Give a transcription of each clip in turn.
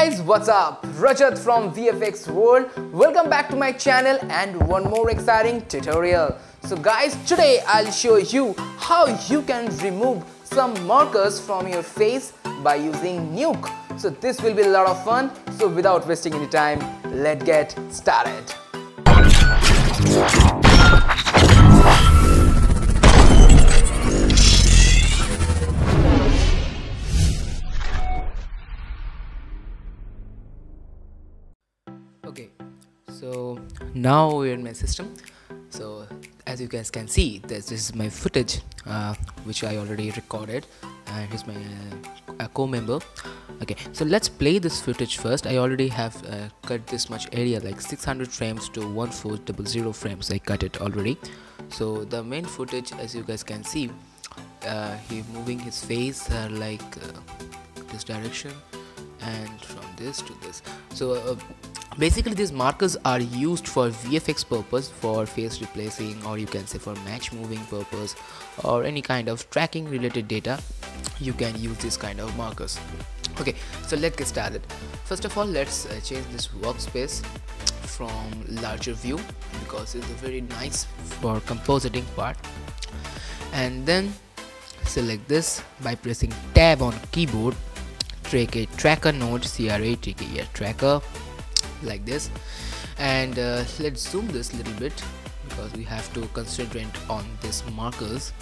guys, what's up? Rajat from VFX World. Welcome back to my channel and one more exciting tutorial. So guys, today I'll show you how you can remove some markers from your face by using Nuke. So this will be a lot of fun. So without wasting any time, let's get started. Okay, so now we're in my system. So as you guys can see, this is my footage which I already recorded, and here's my co-member. Okay, so let's play this footage first. I already have cut this much area, like 600 frames to 1400 frames. I cut it already. So the main footage, as you guys can see, he moving his face like this direction, and from this to this. So basically these markers are used for VFX purpose, for face replacing, or you can say for match moving purpose, or any kind of tracking related data. You can use this kind of markers. Okay, so let's get started. First of all, let's change this workspace from larger view, because it's very nice for compositing part, and then select this by pressing tab on keyboard. Take a tracker node, tracker like this, and let's zoom this little bit, because we have to concentrate on these markers,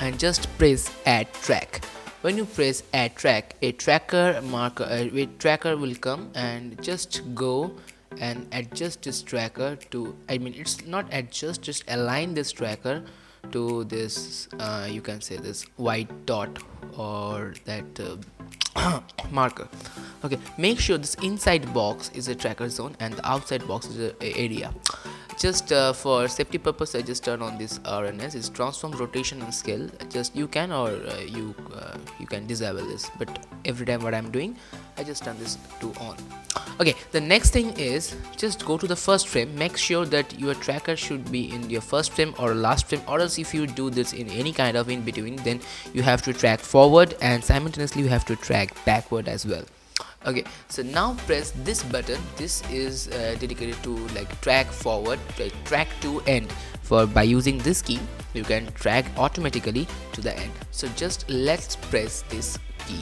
and just press add track. When you press add track, a tracker marker with tracker will come, and just go and adjust this tracker to, I mean, it's not adjust, just align this tracker to this you can say this white dot or that marker. Okay, make sure this inside box is a tracker zone and the outside box is an area. Just for safety purpose, I just turn on this RNS. It's transform, rotation and scale. Just you can, or you can disable this, but every time what I'm doing, I just turn this to on. Okay, the next thing is just go to the first frame. Make sure that your tracker should be in your first frame or last frame, or else if you do this in any kind of in between, then you have to track forward and simultaneously you have to track backward as well. Okay, so now press this button. This is dedicated to like track forward, track to end. By using this key, you can track automatically to the end. So just let's press this key.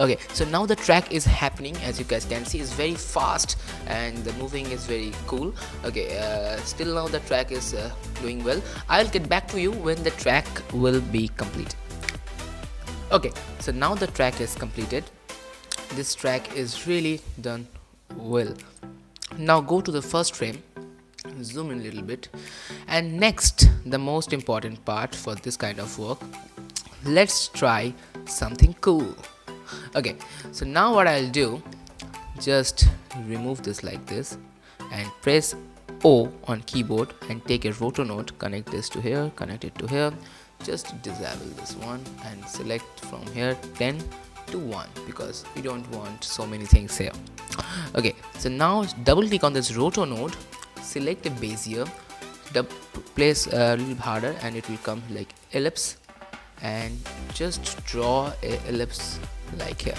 Okay, so now the track is happening. As you guys can see, it's very fast and the moving is very cool. Okay, still now the track is doing well. I'll get back to you when the track will be complete. Okay, so now the track is completed. This track is really done well. Now go to the first frame, zoom in a little bit, and next, the most important part for this kind of work, let's try something cool. Okay, so now what I'll do, just remove this like this and press O on keyboard and take a rotor node, connect this to here, connect it to here. Just disable this one and select from here 10 to 1, because we don't want so many things here. Okay, so now double click on this rotor node, select a Bezier, place a little harder, and it will come like ellipse, and just draw a ellipse like here.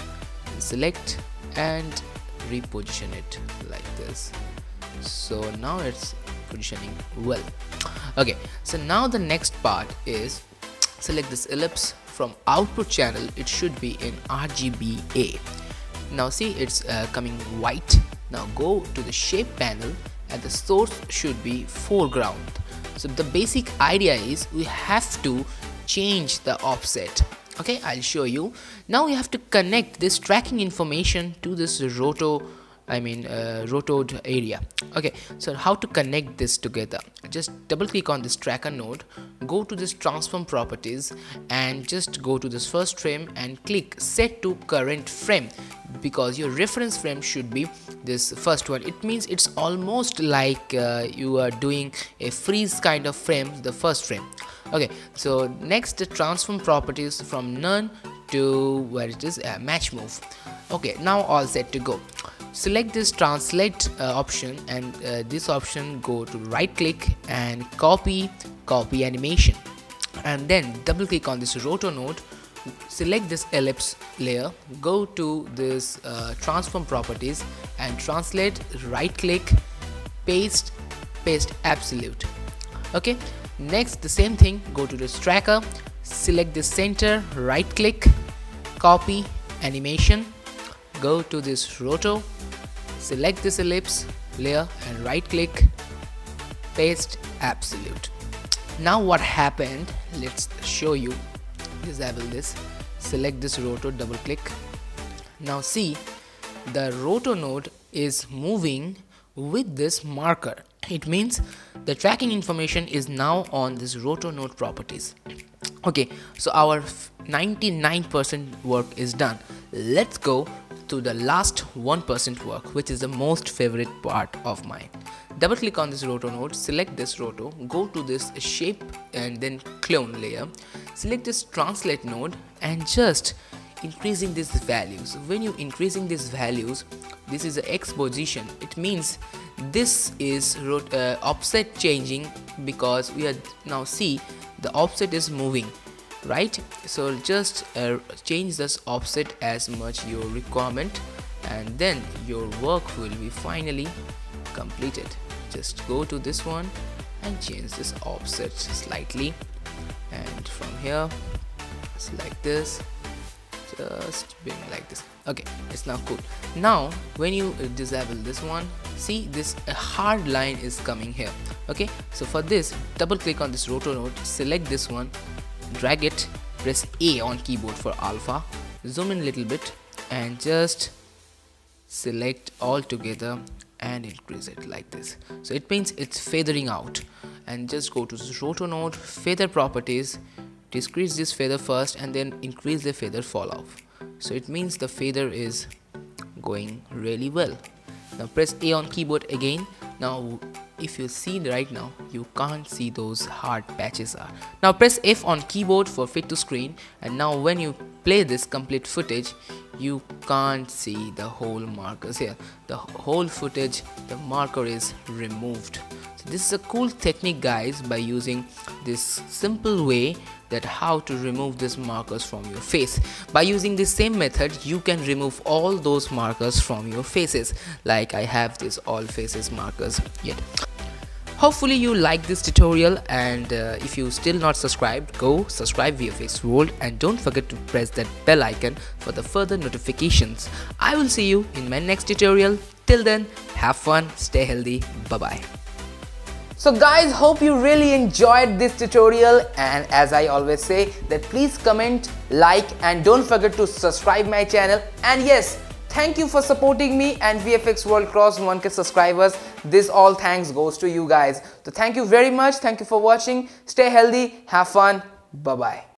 Select and reposition it like this. So now it's positioning well. Okay, so now the next part is select this ellipse from output channel. It should be in RGBA. Now see, it's coming white. Now go to the shape panel, and the source should be foreground. So the basic idea is we have to change the offset. Okay, I'll show you. Now you have to connect this tracking information to this rotoed area. Okay, so how to connect this together? Just double click on this tracker node, go to this transform properties, and just go to this first frame and click set to current frame, because your reference frame should be this first one. It means it's almost like you are doing a freeze kind of frame, the first frame. Okay, so next the transform properties from none to where it is match move. Okay, now all set to go. Select this translate option, and this option, go to right click and copy animation, and then double click on this rotor node, select this ellipse layer, go to this transform properties and translate, right click, paste, paste absolute. Okay, next the same thing, go to this tracker, select the center, right click, copy animation, go to this roto, select this ellipse layer and right click, paste absolute. Now what happened, let's show you. Disable this, select this roto, double click. Now see, the roto node is moving with this marker. It means the tracking information is now on this roto node properties. Okay, so our 99% work is done. Let's go to the last 1% work, which is the most favorite part of mine. Double click on this roto node, select this roto, go to this shape and then clone layer, select this translate node and just increasing these values. When you increasing these values, this is the X position. It means this is offset changing, because we are now see the offset is moving, right? So just change this offset as much your requirement and then your work will be finally completed. Just go to this one and change this offset slightly, and from here select this, just being like this. Okay, it's now cool. Now when you disable this one, see this hard line is coming here. Okay, so for this, double click on this roto node, select this one, drag it, press A on keyboard for alpha, zoom in a little bit and just select all together and increase it like this. So it means it's feathering out, and just go to this roto node, feather properties, decrease this feather first and then increase the feather fall off. So it means the feather is going really well. Now press A on keyboard again. Now if you see right now, you can't see those hard patches are. Now press F on keyboard for fit to screen, and now when you play this complete footage, you can't see the whole markers here. The whole footage, the marker is removed. So this is a cool technique guys, by using this simple way that how to remove these markers from your face. By using the same method, you can remove all those markers from your faces, like I have this all faces markers yet. Hopefully you like this tutorial, and if you still not subscribed, go subscribe VFX World and don't forget to press that bell icon for the further notifications. I will see you in my next tutorial. Till then, have fun, stay healthy, bye bye. So guys, hope you really enjoyed this tutorial, and as I always say that please comment, like and don't forget to subscribe my channel. And yes, thank you for supporting me, and VFX World crossed 1K subscribers. This all thanks goes to you guys. So thank you very much. Thank you for watching. Stay healthy. Have fun. Bye-bye.